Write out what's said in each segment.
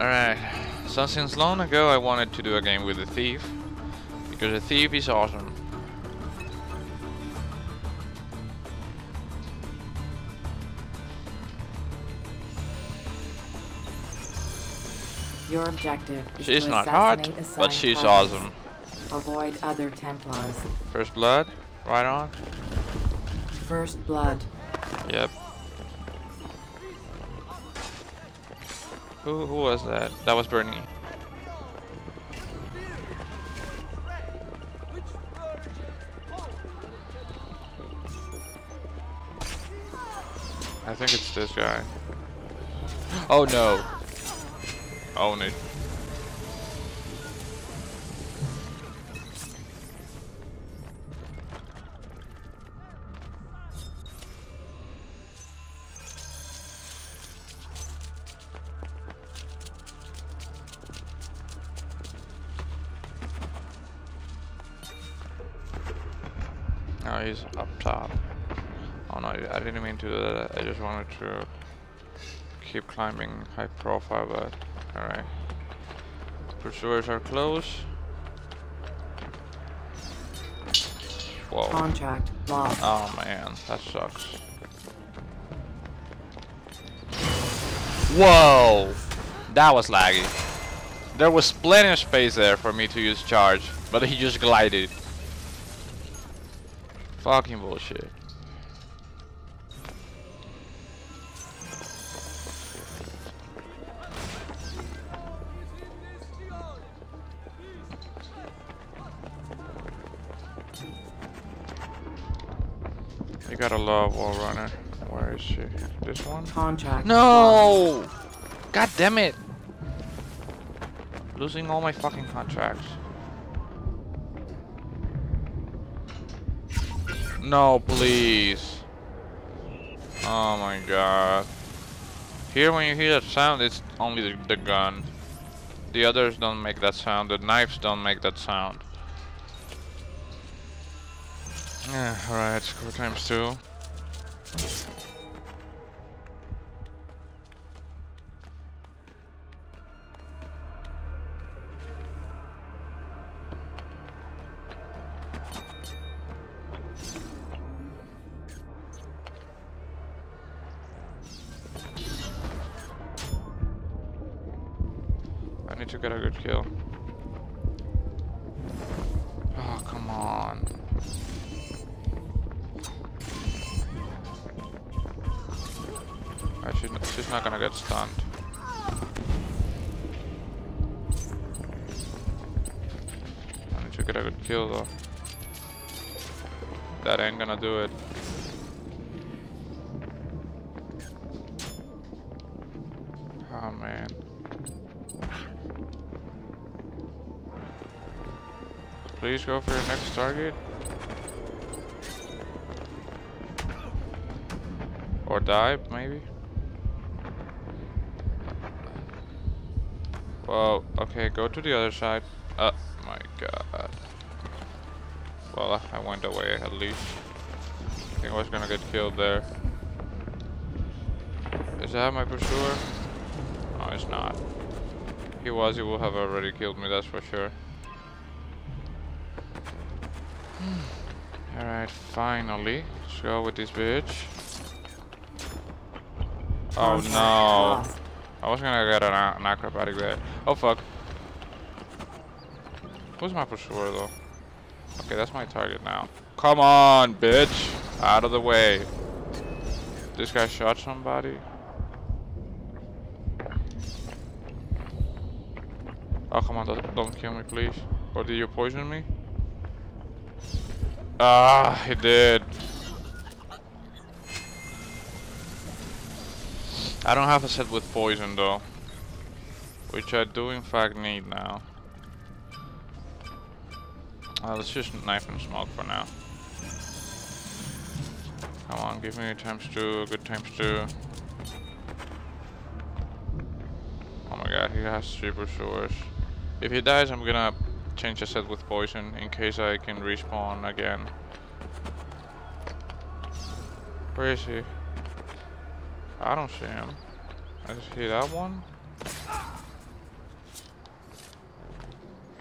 Alright, so since long ago I wanted to do a game with a thief, because a thief is awesome. Your objective is she's to not hard, but she's targets. Awesome. Avoid other Templars. First blood, right on. First blood. Yep. Who was that? That was Bernie. I think it's this guy. Oh no. Own it. Oh, he's up top. Oh no, I didn't mean to do that. I just wanted to keep climbing high profile, but alright. Pursuers are close. Whoa. Contract lost. Oh man, that sucks. Whoa! That was laggy. There was plenty of space there for me to use charge, but he just glided. Fucking bullshit. You gotta love wall runner. Where is she? This one? Contract. No! God damn it! Losing all my fucking contracts. No, please. Oh my god. Here, when you hear that sound, it's only the gun. The others don't make that sound. The knives don't make that sound. Yeah, alright, score times 2. I need to get a good kill. Oh, come on. She's not gonna get stunned. I need to get a good kill though. That ain't gonna do it. Oh man. Please go for your next target. Or die, maybe. Whoa, okay, go to the other side. Oh my god. Well, I went away at least. I think I was gonna get killed there. Is that my pursuer? No, it's not. If he was, he would have already killed me, that's for sure. Alright, finally. Let's go with this bitch. Oh no. I was gonna get an acrobatic there. Oh fuck. Who's my pursuer though? Okay, that's my target now. Come on, bitch! Out of the way. This guy shot somebody. Oh come on, don't kill me please. Or did you poison me? Ah, he did. I don't have a set with poison though, which I do in fact need now. Let's just knife and smoke for now. Come on, give me times 2, good times 2. Oh my god, he has 3 pursuers. If he dies, I'm gonna change a set with poison in case I can respawn again. Where is he? I don't see him. I see that one.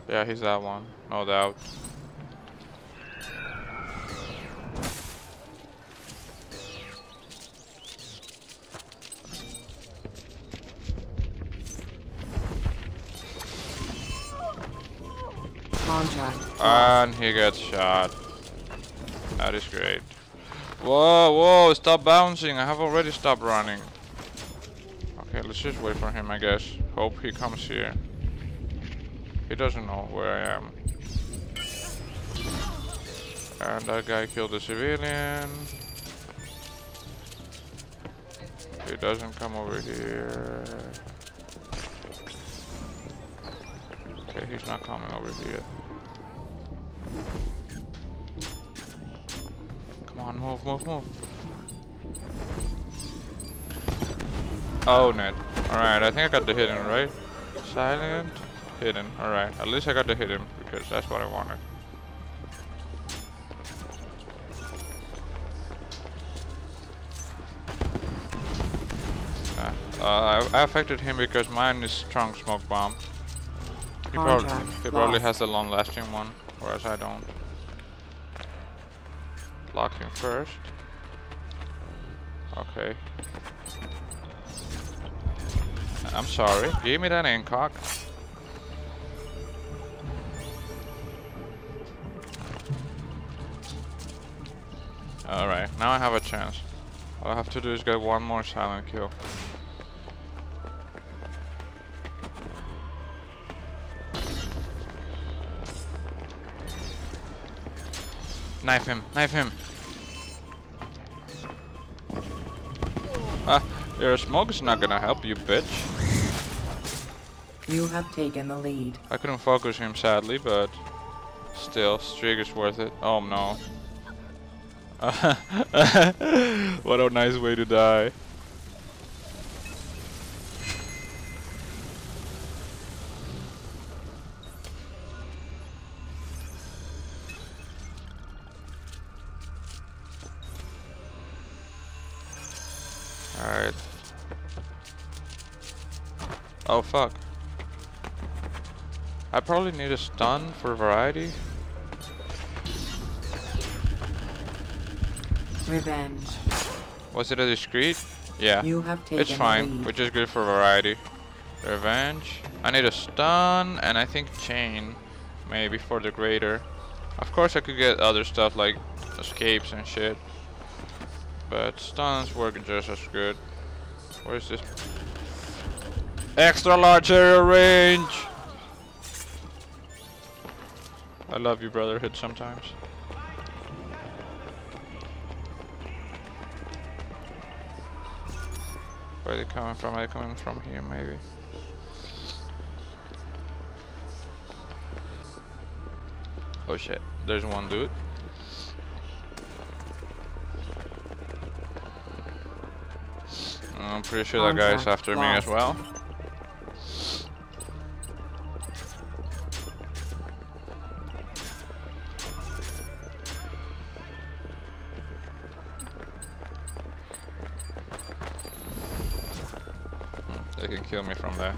Yeah, he's that one, no doubt. And he gets shot. That is great. Whoa, whoa, stop bouncing. I have already stopped running. Okay, let's just wait for him, I guess. Hope he comes here. He doesn't know where I am. And that guy killed a civilian. He doesn't come over here. Okay, he's not coming over here. Come on, move, move, move. Own it. Alright, I think I got the hidden, right? Silent, hidden. Alright, at least I got the hidden because that's what I wanted. I affected him because mine is strong smoke bomb. He probably has the long lasting one, whereas I don't. Lock him first. Okay. I'm sorry. Give me that incock. Alright, now I have a chance. All I have to do is get one more silent kill. Knife him, knife him. Ah, your smoke is not gonna help you, bitch. You have taken the lead. I couldn't focus him, sadly, but still, streak is worth it. Oh no. What a nice way to die. Alright. Oh fuck. I probably need a stun for variety. Revenge. Was it a discreet? Yeah. You have taken it's fine, which is good for variety. Revenge. I need a stun and I think chain. Maybe for the greater. Of course I could get other stuff like escapes and shit. But stuns work just as good. Where's this? Extra large area range! I love you, Brotherhood, sometimes. Where are they coming from? Are they coming from here, maybe? Oh shit, there's one dude. I'm pretty sure that guy's after me as well. They can kill me from there.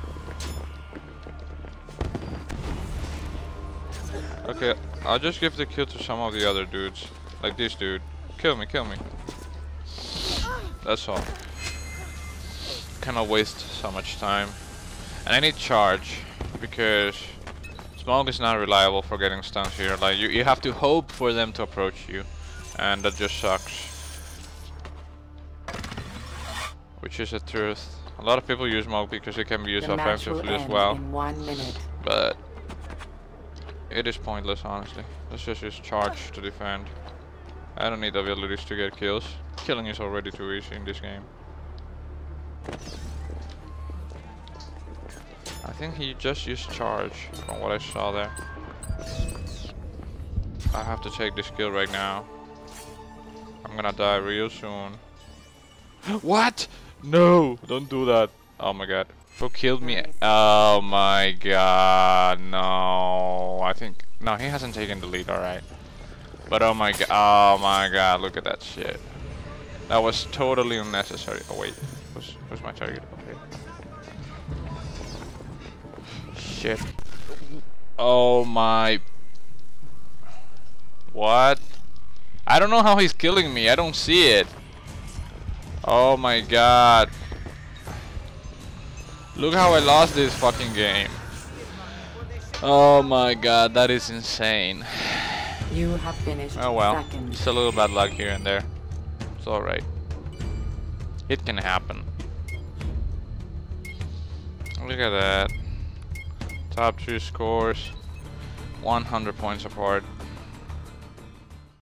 Okay, I'll just give the kill to some of the other dudes. Like this dude. Kill me, kill me. That's all. Cannot waste so much time, and I need charge because smoke is not reliable for getting stuns here. Like you have to hope for them to approach you, and that just sucks, which is the truth. A lot of people use smoke because it can be used offensively as well, but it is pointless, honestly. Let's just use charge to defend. I don't need abilities to get kills. Killing is already too easy in this game. I think he just used charge from what I saw there. I have to take this kill right now. I'm gonna die real soon. What? No, don't do that. Oh my god. Who killed me? Oh my god. No, I think. No, he hasn't taken the lead, alright. But oh my god. Oh my god, look at that shit. That was totally unnecessary. Oh wait. Where's my target? Okay. Shit. Oh my... What? I don't know how he's killing me. I don't see it. Oh my god. Look how I lost this fucking game. Oh my god, that is insane. You have finished. Oh well, just a little bad luck here and there. It's alright. It can happen. Look at that. Top 2 scores, 100 points apart.